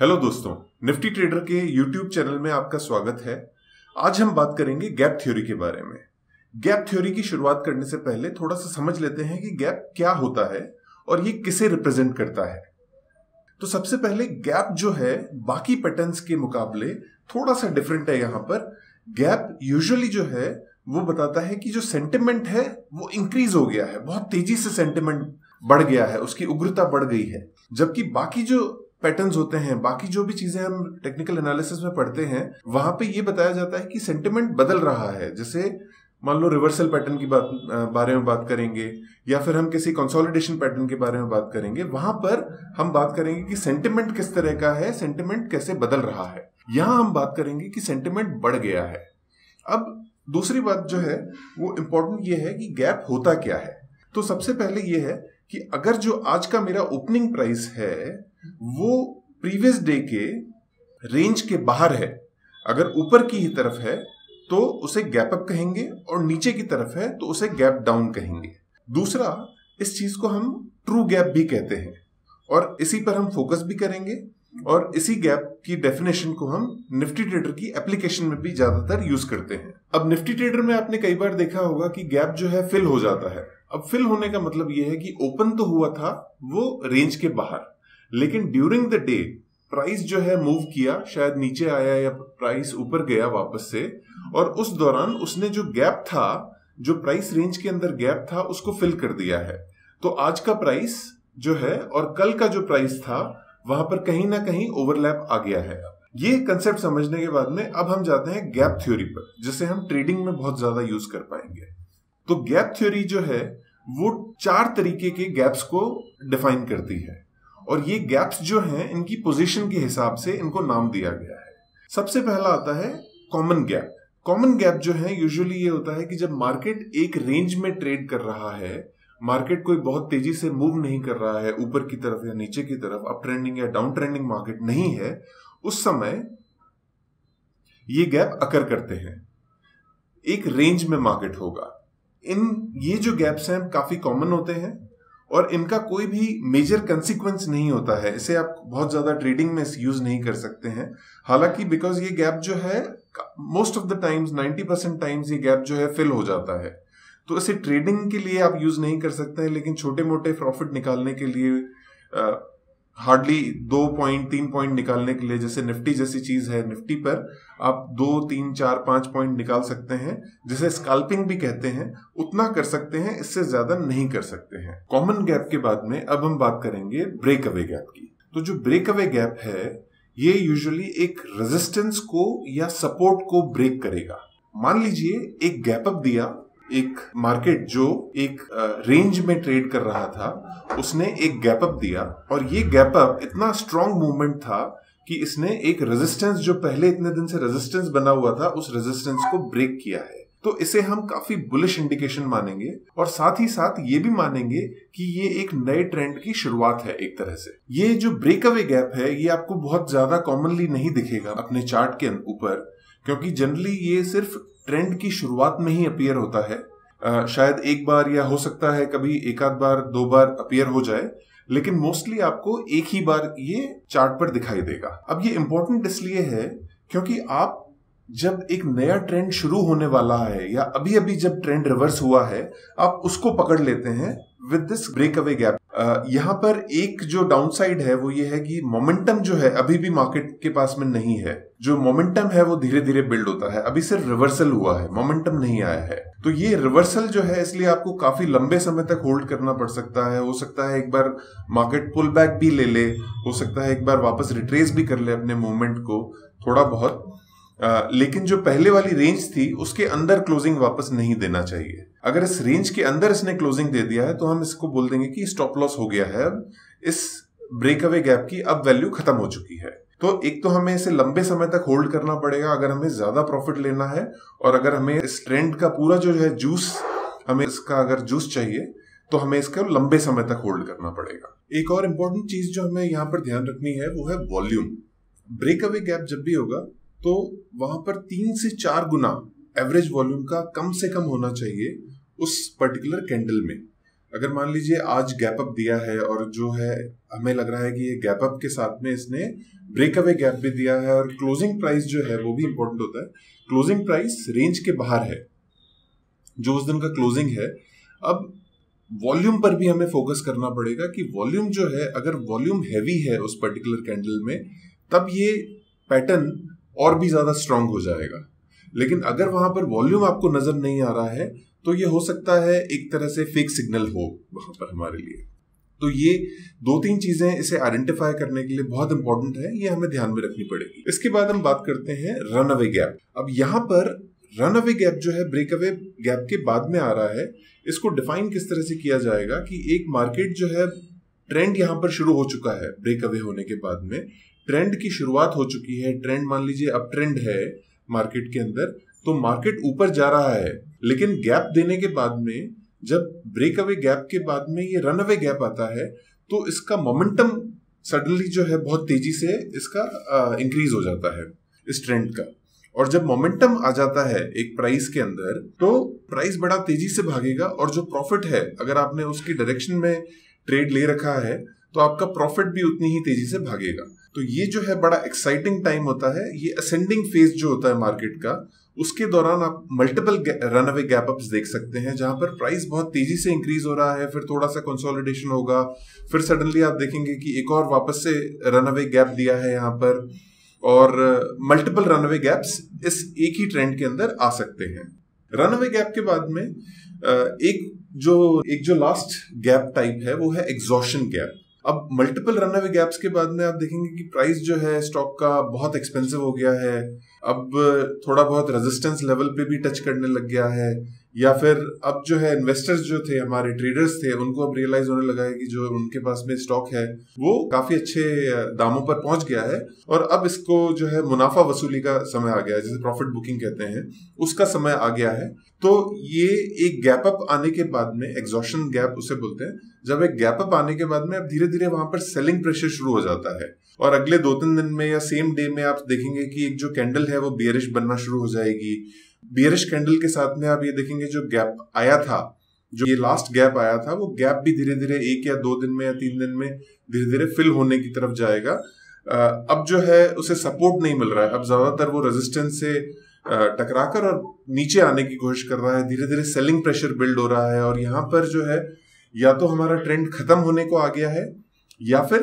Hello दोस्तों, Nifty trader के YouTube channel में आपका स्वागत है। आज हम बात करेंगे गैप थ्योरी के बारे में। गैप थ्योरी की शुरुआत करने से पहले थोड़ा सा समझ लेते हैं कि गैप क्या होता है और ये किसे रिप्रेजेंट करता है। तो सबसे पहले गैप जो है बाकी पैटर्न्स के मुकाबले थोड़ा सा डिफरेंट है। यहाँ पर गैप यूजुअली जो है वो बताता है कि जो सेंटिमेंट है वो इंक्रीज हो गया है, बहुत तेजी से सेंटिमेंट बढ़ गया है, उसकी उग्रता बढ़ गई है। जबकि बाकी जो पैटर्न्स होते हैं, बाकी जो भी चीजें हम टेक्निकल एनालिसिस में पढ़ते हैं, वहां पे ये बताया जाता है कि सेंटिमेंट बदल रहा है। जैसे मान लो रिवर्सल पैटर्न की बारे में बात करेंगे या फिर हम किसी कंसोलिडेशन पैटर्न के बारे में बात करेंगे, वहां पर हम बात करेंगे कि सेंटिमेंट किस तरह का है, सेंटिमेंट कैसे बदल रहा है। यहां हम बात करेंगे कि सेंटिमेंट बढ़ गया है। अब दूसरी बात जो है वो इम्पोर्टेंट ये है कि गैप होता क्या है। तो सबसे पहले ये है कि अगर जो आज का मेरा ओपनिंग प्राइस है वो प्रीवियस डे के रेंज के बाहर है, अगर ऊपर की ही तरफ है तो उसे गैप अप कहेंगे और नीचे की तरफ है तो उसे गैप डाउन कहेंगे। दूसरा, इस चीज को हम ट्रू गैप भी कहते हैं और इसी पर हम फोकस भी करेंगे और इसी गैप की डेफिनेशन को हम निफ्टी ट्रेडर की एप्लीकेशन में भी ज्यादातर यूज करते हैं। अब निफ्टी ट्रेडर में आपने कई बार देखा होगा कि गैप जो है फिल हो जाता है। अब फिल होने का मतलब यह है कि ओपन तो हुआ था वो रेंज के बाहर, लेकिन ड्यूरिंग द डे प्राइस जो है मूव किया, शायद नीचे आया या प्राइस ऊपर गया वापस से, और उस दौरान उसने जो गैप था, जो प्राइस रेंज के अंदर गैप था, उसको फिल कर दिया है। तो आज का प्राइस जो है और कल का जो प्राइस था वहां पर कहीं ना कहीं ओवरलैप आ गया है। ये कंसेप्ट समझने के बाद में अब हम जाते हैं गैप थ्योरी पर, जिसे हम ट्रेडिंग में बहुत ज्यादा यूज कर पाएंगे। तो गैप थ्योरी जो है वो चार तरीके के गैप्स को डिफाइन करती है और ये गैप्स जो हैं इनकी पोजीशन के हिसाब से इनको नाम दिया गया है। सबसे पहला आता है कॉमन गैप। कॉमन गैप जो है यूजुअली ये होता है कि जब मार्केट एक रेंज में ट्रेड कर रहा है, मार्केट कोई बहुत तेजी से मूव नहीं कर रहा है ऊपर की तरफ या नीचे की तरफ, अप ट्रेंडिंग या डाउन ट्रेंडिंग मार्केट नहीं है, उस समय ये गैप अकर करते हैं। एक रेंज में मार्केट होगा। ये जो गैप्स हैं काफी कॉमन होते हैं और इनका कोई भी मेजर कंसिक्वेंस नहीं होता है। इसे आप बहुत ज्यादा ट्रेडिंग में यूज नहीं कर सकते हैं, हालांकि बिकॉज ये गैप जो है most of the times 90% times ये गैप जो है फिल हो जाता है, तो इसे ट्रेडिंग के लिए आप यूज नहीं कर सकते हैं। लेकिन छोटे मोटे प्रॉफिट निकालने के लिए, हार्डली 2 पॉइंट 3 पॉइंट निकालने के लिए, जैसे निफ्टी जैसी चीज है, निफ्टी पर आप 2 3 4 5 पॉइंट निकाल सकते हैं, जिसे स्कैल्पिंग भी कहते हैं, उतना कर सकते हैं, इससे ज्यादा नहीं कर सकते हैं। कॉमन गैप के बाद में अब हम बात करेंगे ब्रेक अवे गैप की। तो जो ब्रेक अवे गैप है ये यूजुअली एक रेजिस्टेंस को या सपोर्ट को ब्रेक करेगा। मान लीजिए एक गैप अप दिया, एक मार्केट जो एक रेंज में ट्रेड कर रहा था उसने एक गैप अप दिया और ये गैप अप इतना स्ट्रांग मूवमेंट था कि इसने एक रेजिस्टेंस, जो पहले इतने दिन से रेजिस्टेंस बना हुआ था, उस रेजिस्टेंस को ब्रेक किया है। तो इसे हम काफी बुलिश इंडिकेशन मानेंगे और साथ ही साथ ये भी मानेंगे कि ये एक नए ट्रेंड की शुरुआत है एक तरह से। ये जो ब्रेक अवे गैप है ये आपको बहुत ज्यादा कॉमनली नहीं दिखेगा अपने चार्ट के ऊपर, क्योंकि जनरली ये सिर्फ ट्रेंड की शुरुआत में ही अपीयर होता है। शायद एक बार या हो सकता है कभी एक आध बार 2 बार अपीयर हो जाए, लेकिन मोस्टली आपको एक ही बार ये चार्ट पर दिखाई देगा। अब ये इम्पोर्टेंट इसलिए है क्योंकि आप जब एक नया ट्रेंड शुरू होने वाला है या अभी अभी जब ट्रेंड रिवर्स हुआ है आप उसको पकड़ लेते हैं with this breakaway gap. यहाँ पर एक जो डाउनसाइड है वो ये है कि मोमेंटम जो है अभी भी मार्केट के पास में नहीं है। जो मोमेंटम है वो धीरे धीरे बिल्ड होता है, अभी सिर्फ रिवर्सल हुआ है, मोमेंटम नहीं आया है। तो ये रिवर्सल जो है इसलिए आपको काफी लंबे समय तक होल्ड करना पड़ सकता है। हो सकता है एक बार मार्केट पुल बैक भी ले ले, हो सकता है एक बार वापस रिट्रेस भी कर ले अपने मूवमेंट को थोड़ा बहुत, लेकिन जो पहले वाली रेंज थी उसके अंदर क्लोजिंग वापस नहीं देना चाहिए। अगर इस रेंज के अंदर इसने क्लोजिंग दे दिया है तो हम इसको बोल देंगे कि स्टॉप लॉस हो गया है, अब इस ब्रेक अवे गैप की अब वैल्यू खत्म हो चुकी है। तो एक तो हमें इसे लंबे समय तक होल्ड करना पड़ेगा अगर हमें ज्यादा प्रॉफिट लेना है, और अगर हमें इस ट्रेंड का पूरा जो है जूस, हमें इसका अगर जूस चाहिए तो हमें इसको लंबे समय तक होल्ड करना पड़ेगा। एक और इम्पोर्टेंट चीज जो हमें यहाँ पर ध्यान रखनी है वो है वॉल्यूम। ब्रेक अवे गैप जब भी होगा तो वहां पर 3 से 4 गुना एवरेज वॉल्यूम का कम से कम होना चाहिए उस पर्टिकुलर कैंडल में। अगर मान लीजिए आज गैप अप दिया है और जो है हमें लग रहा है कि ये गैप अप के साथ में इसने ब्रेक अवे गैप भी दिया है और क्लोजिंग प्राइस जो है वो भी इम्पोर्टेंट होता है, क्लोजिंग प्राइस रेंज के बाहर है जो उस दिन का क्लोजिंग है। अब वॉल्यूम पर भी हमें फोकस करना पड़ेगा कि वॉल्यूम जो है, अगर वॉल्यूम हैवी है उस पर्टिकुलर कैंडल में तब ये पैटर्न और भी ज़्यादा स्ट्रांग हो जाएगा, लेकिन अगर वहाँ पर वॉल्यूम आपको नज़र नहीं आ रहा है तो ये हो सकता है एक तरह से फेक सिग्नल हो वहाँ पर हमारे लिए। तो ये दो तीन चीज़ें इसे आइडेंटिफाई करने के लिए बहुत इंपॉर्टेंट है, ये हमें ध्यान में रखनी पड़ेगी। इसके बाद हम बात करते हैं रन अवे गैप। अब यहाँ पर रन अवे गैप जो है ब्रेक अवे गैप के बाद में आ रहा है, इसको डिफाइन किस तरह से किया जाएगा कि एक मार्केट जो है ट्रेंड यहाँ पर शुरू हो चुका है, ब्रेक अवे होने के बाद में ट्रेंड की शुरुआत हो चुकी है, ट्रेंड मान लीजिए अब ट्रेंड है मार्केट के अंदर तो मार्केट ऊपर जा रहा है, लेकिन गैप देने के बाद में जब ब्रेक अवे गैप के बाद में ये रन अवे गैप आता है तो इसका मोमेंटम सडनली जो है बहुत तेजी से इसका इंक्रीज हो जाता है इस ट्रेंड का, और जब मोमेंटम आ जाता है एक प्राइस के अंदर तो प्राइस बड़ा तेजी से भागेगा और जो प्रॉफिट है अगर आपने उसकी डायरेक्शन में ट्रेड ले रखा है तो आपका प्रॉफिट भी उतनी ही तेजी से भागेगा। तो ये जो है बड़ा एक्साइटिंग टाइम होता है, ये असेंडिंग फेज जो होता है मार्केट का उसके दौरान आप multiple runaway gap ups देख सकते हैं जहां पर प्राइस बहुत तेजी से इंक्रीज हो रहा है, फिर थोड़ा सा कंसोलिडेशन होगा, फिर सडनली आप देखेंगे कि एक और वापस से रन अवे गैप दिया है यहाँ पर, और मल्टीपल रनवे गैप्स इस एक ही ट्रेंड के अंदर आ सकते हैं। रनवे गैप के बाद में एक जो लास्ट गैप टाइप है वो है एग्जॉशन गैप। अब मल्टीपल रनवे गैप्स के बाद में आप देखेंगे कि प्राइस जो है स्टॉक का बहुत एक्सपेंसिव हो गया है, अब थोड़ा बहुत रेजिस्टेंस लेवल पे भी टच करने लग गया है, या फिर अब जो है इन्वेस्टर्स जो थे हमारे ट्रेडर्स थे उनको अब रियलाइज होने लगा है कि जो उनके पास में स्टॉक है वो काफी अच्छे दामों पर पहुंच गया है और अब इसको जो है मुनाफा वसूली का समय आ गया है, जिसे प्रॉफिट बुकिंग कहते हैं, उसका समय आ गया है। तो ये एक गैप अप आने के बाद में एग्जॉशन गैप उसे बोलते हैं, जब एक गैप अप आने के बाद में अब धीरे धीरे वहां पर सेलिंग प्रेशर शुरू हो जाता है और अगले दो तीन दिन में या सेम डे में आप देखेंगे कि एक जो कैंडल है वो बेयरिश बनना शुरू हो जाएगी। बेयरिश कैंडल के साथ में आप ये देखेंगे जो गैप आया था, जो ये लास्ट गैप आया था वो गैप भी धीरे धीरे एक या दो दिन में या तीन दिन में धीरे धीरे फिल होने की तरफ जाएगा। अब जो है उसे सपोर्ट नहीं मिल रहा है, अब ज्यादातर वो रेजिस्टेंस से टकराकर और नीचे आने की कोशिश कर रहा है, धीरे धीरे सेलिंग प्रेशर बिल्ड हो रहा है और यहाँ पर जो है या तो हमारा ट्रेंड खत्म होने को आ गया है या फिर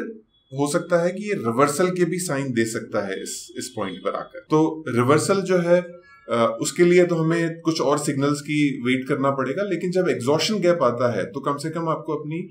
हो सकता है कि ये रिवर्सल के भी साइन दे सकता है इस पॉइंट पर आकर। तो रिवर्सल जो है उसके लिए तो हमें कुछ और सिग्नल्स की वेट करना पड़ेगा, लेकिन जब एग्जॉशन गैप आता है तो कम से कम आपको अपनी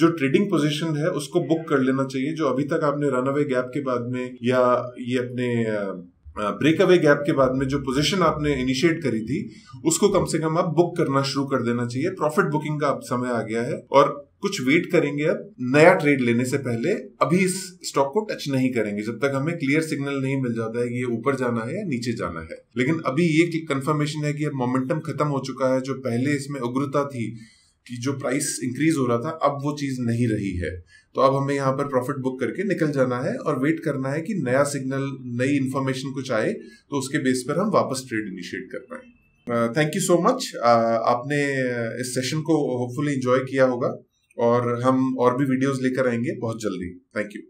जो ट्रेडिंग पोजीशन है उसको बुक कर लेना चाहिए जो अभी तक आपने रनअवे गैप के बाद में या ये अपने ब्रेक अवे गैप के बाद में जो पोजीशन आपने इनिशिएट करी थी उसको कम से कम आप बुक करना शुरू कर देना चाहिए। प्रॉफिट बुकिंग का अब समय आ गया है और कुछ वेट करेंगे अब नया ट्रेड लेने से पहले, अभी इस स्टॉक को टच नहीं करेंगे जब तक हमें क्लियर सिग्नल नहीं मिल जाता है कि ये ऊपर जाना है या नीचे जाना है। लेकिन अभी ये कंफर्मेशन है कि अब मोमेंटम खत्म हो चुका है, जो पहले इसमें उग्रता थी कि जो प्राइस इंक्रीज हो रहा था अब वो चीज नहीं रही है, तो अब हमें यहाँ पर प्रॉफिट बुक करके निकल जाना है और वेट करना है कि नया सिग्नल नई इन्फॉर्मेशन कुछ आए तो उसके बेस पर हम वापस ट्रेड इनिशिएट कर पाए। थैंक यू सो मच, आपने इस सेशन को होपफुली एंजॉय किया होगा और हम और भी वीडियोस लेकर आएंगे बहुत जल्दी। Thank you.